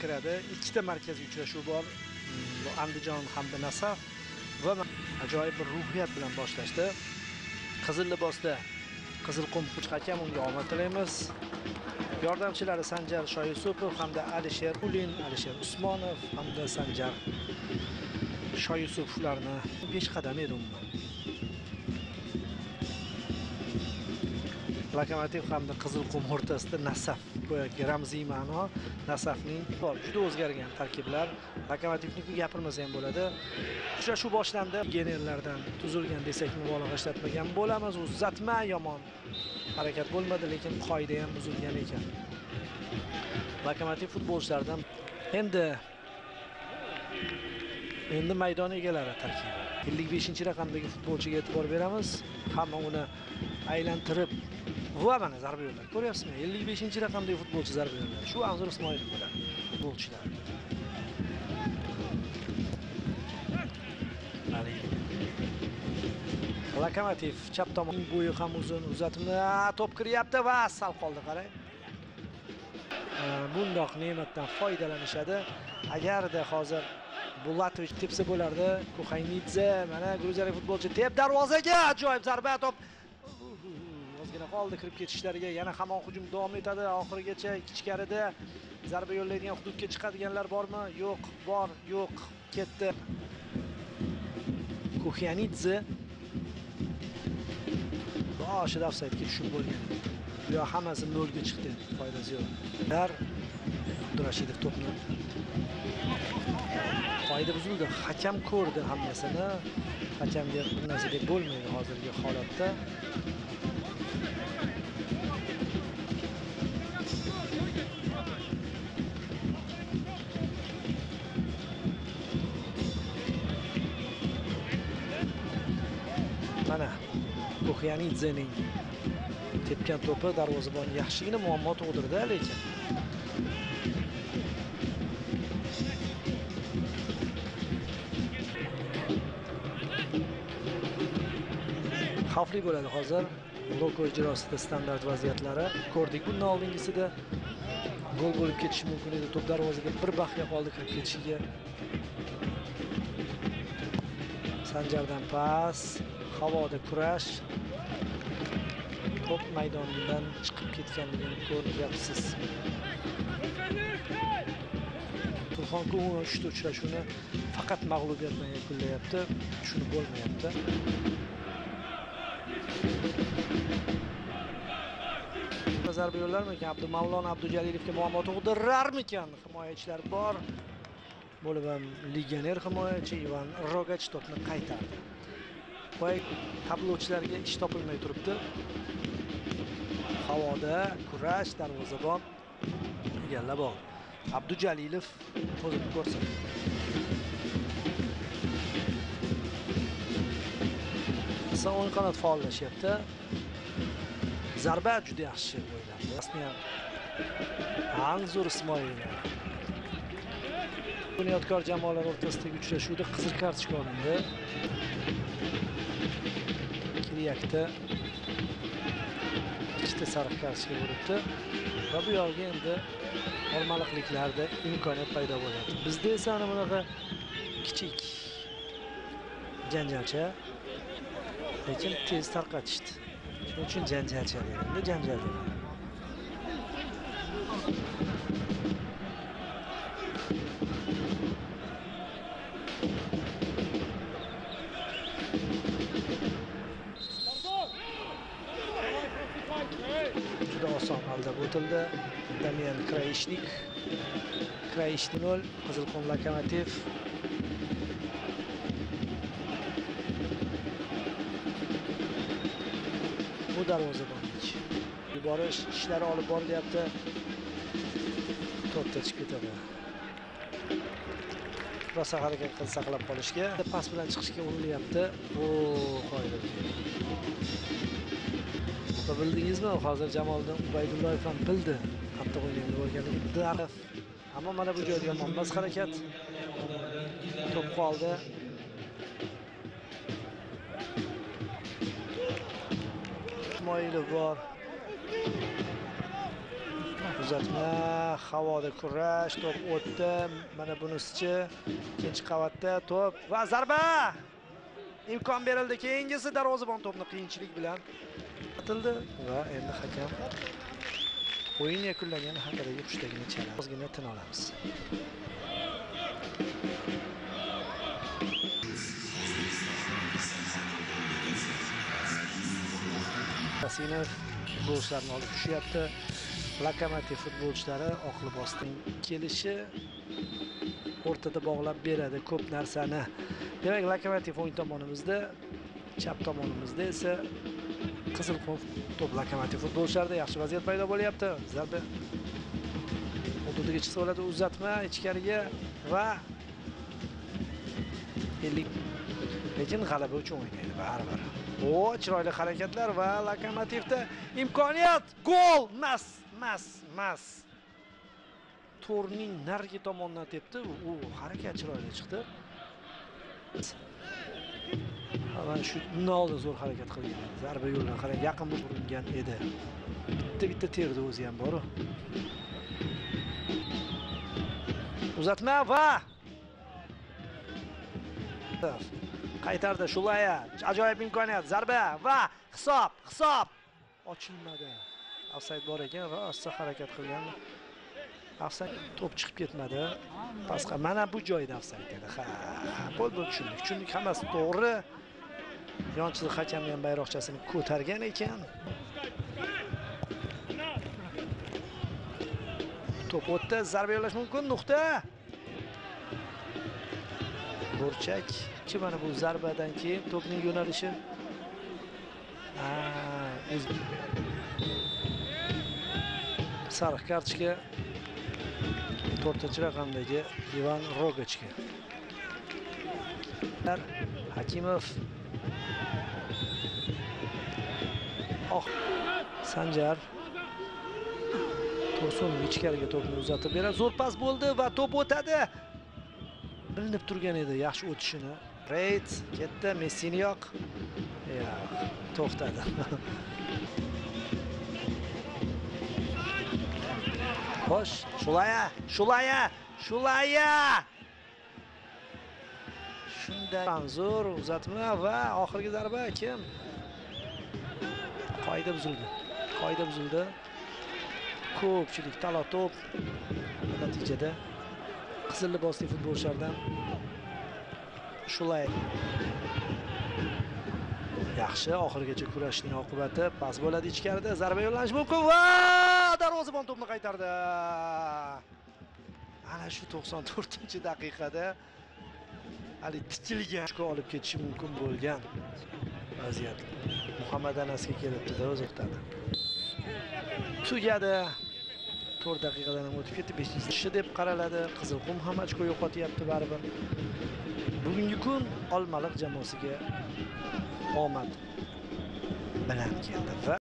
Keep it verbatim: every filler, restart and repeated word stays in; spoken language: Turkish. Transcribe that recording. kiradi. Ikkita markaziy uchrashuv bor. Andijon hamda Nasaf va ajoyib bir ruhiyat bilan boshlashdi. Qizilbosda Qizilqum uchqacham unga omad tilaymiz. Yordamchilari Sancar Şyu hamda Alisher Ulin, Alisher Usmanov hamda Sancar Şyularni besh qadam edi umuman. Lokomotiv hamda Qizilqum o'rtasida Nasaf bo'yicha ramziy ma'no, Nasafning bor juda o'zgargan tarkiblar, Lokomotivni gapirmasa ham bo'ladi. Uchrashuv boshlandi. Generallardan tuzilgan desak mubolag'a ishlatmagan bo'lamiz. Uzatma yomon harakat bo'lmadi, lekin qoida ham buzilgan ekan. Lokomotiv futbolchilaridan endi endi maydon egalari tarkibi. ellik beshinchi raqamdagi futbolchiga e'tibor beramiz. Hamma uni aylantirib va mana zarba yo'llar. Ko'ryapsizmi? ellik beshinchi raqamdagi futbolchi zarba yo'llar. Shu Anzor Ismayilov bilan futbolchilar. Ali. Lokomotiv chap tomon bo'yi ham uzun uzatma, to'p kiryapti va sal qoldi, qarang. Bundoq ne'matdan foydalanishadi. Agarda hozir Bulatov tepsa bo'lardi. Kuhiyanidzi, mana gruziyalik futbolchi tep darvozaga ajoyib zarba to'p. Ozgina qoldi kirib ketishlariga. Yana hamon hujum davom etadi. Oxirigacha ichkarida zarba yo'llaydigan hududga chiqadiganlar bormi? Yo'q, bor, yo'q, ketdi. Kuhiyanidzi boshida ofsaydga tushib bo'lgan. Yo, hammasi nol ga chiqdi. Foydasi yo'q. Ular Abdurashidov to'pni qoida buzildi. Hakam ko'rdi hammasini. Hakamga bir narsa deb bo'lmaydi hozirgi holatda. Mana Kuhiyanidzening tepgan to'pi darvozabon yaxshigina muammo tug'dirdi, lekin xavfli bo'ladi hozir. Blok ijrosida standart vaziyatlari ko'rdik. Bundan oldingisida gol bo'lib ketishi mumkin edi. To'p darvozaga bir baxya qoldi kirib ketishiga. Sanjardan pas, havoda kurash. To'p maydonidan chiqib ketganligini ko'ryapsiz. Turxonku uchta uchrashuvni faqat mag'lubiyat bilan yakunlayapti. Tushunib bo'lmayapti. Zarba yo'llarmikan? Abdumallon Abdujalilovga muammo tug'dirarmikan? Himoyachilar bor. Bo'lib ham legioner himoyachi Ivan Rogach to'pni qaytardi. Boy tablovchilarga ish topilmay turibdi. Havoda kurash, darvozabon egallab oldi. Abdujalilov o'zini ko'rsatdi. Esa o'ng qanot faollashyapti. Zarba juda yaxshi o'ylandi. Rasmiyan Anzor Ismoilov. Bunyodkor jamoalar o'rtasidagi uchrashuvda qizil kartochka olindi. Kiriyakda ikkita sariq kartochka bo'libdi va bu yo'lga endi olmaliqliklarda imkoniyat paydo bo'ladi. Bizda esa ana bunaqa kichik janjalcha, lekin tez tarqatishdi. Shuning uchun janjalcha deydi, janjal deydi. Juda oson holda o'tildi. Damian Kreishnik. Kreishnik nol, Qizilqum Lokomotiv. Bu darvozabonlik. Yuborish ishlari olib borilyapti. To'pda chiqib ketadi. Rosa harakat qilib saqlab qolishga, pas bilan chiqishga urilyapti. O, qoida. Bildingizmi? Hozir Jamoldan Ubaydullayev ham bildi. Hatto o'yinda bo'lganligida. Ammo mana bu joyda yomon bas harakat. To'p qoldi. Ismoilov bor. uzatma, havada kurash, top o'tdi. Mana bunisichi ikkinchi qavatda top va zarba. İmkon berildi. Keyingisi darvozabon topni qiyinchilik bilan atildi va endi hakam o'yin yakunlangani haqidagi xushdagini chalamiz. Ozgina tin olamiz. Aslında futbolcuların alıp şu yaptı. Lokomotiv futbolcuları aklı bastın gelişi ortada bağlab beradi ko'p narsani. Demek Lokomotiv o'yin tomonimizda, chap tomonimizda esa Qizilqum top Lokomotiv futbolcularida yaxshi vaziyat paydo bo'lyapti. Zarba hududiga chiqsa bo'ladi, uzatma ichkariga va ellik lekin g'alaba uchun o'ynaydi baribir. O chiroyli hareketler ve Lokomotivda imkoniyat. Gol! Mas, mas, mas. Turning narigi tomonidan tepdi. O hareket chiroyli chiqdi. Hemen şu nolda zor hareket qilgan. Zarba yo'ldan qarang, yaqin urilgan edi. Bitta-bitta terdi o'zi ham bor. Uzatma va qaytardi Shulaya. Ajoyib imkoniyat. Zarba va hisob, hisob ochilmadi. Ofsayd bor ekan va asta harakat qilgan. Ofsayd top chiqib ketmadi. Pasqa mana bu joyda ofsayd dedi. Ha, bo'ldi, tushundik. Tushundik, hammasi to'g'ri. Yonchilik hakam ham bayroqchasini ko'targan ekan. Top o'tdi, zarba yo'llash mumkin, nuqta. Burchak ki bana bu zarbadan ki topun yönelişi sarı kartçıya tortacı rakamdaki Ivan Rogaçka Hakimov oh. Sancar Tosun içkariga topunu uzatib beradi zor pas bo'ldi va top o'tadi. Bilinib turgan edi yaxshi o'tishini. Reyd ketdi, Messini yo'q. Yo'q, to'xtadi. Xo'sh, Shulaya, Shulaya, Shulaya. Shunday Anzor uzatma va oxirgi zarba kim? Qoida buzildi. Qoida buzildi. Ko'pchilik talato'p natijada Qizilbosda futbolchilardan Shulay yaxshi oxirgacha kurashning oqibati pas bo'ladi ichkarida zarba yo'llanishi mumkin va darvozabon to'pni qaytardi. Ana shu to'qson to'rtinchi daqiqada Ali tikilgan ishga olib ketishi mumkin bo'lgan vaziyat Muhammad Anasga kelibdi-da o'zi o'tadi. Tugadi. to'rt daqiqadan ham o'tib ketdi. besh deb qaraladi. Qizilqum ham ochko yo'qotyapti baribir. Bugungi kun Olmaliq jamoasiga omad bilan keldi.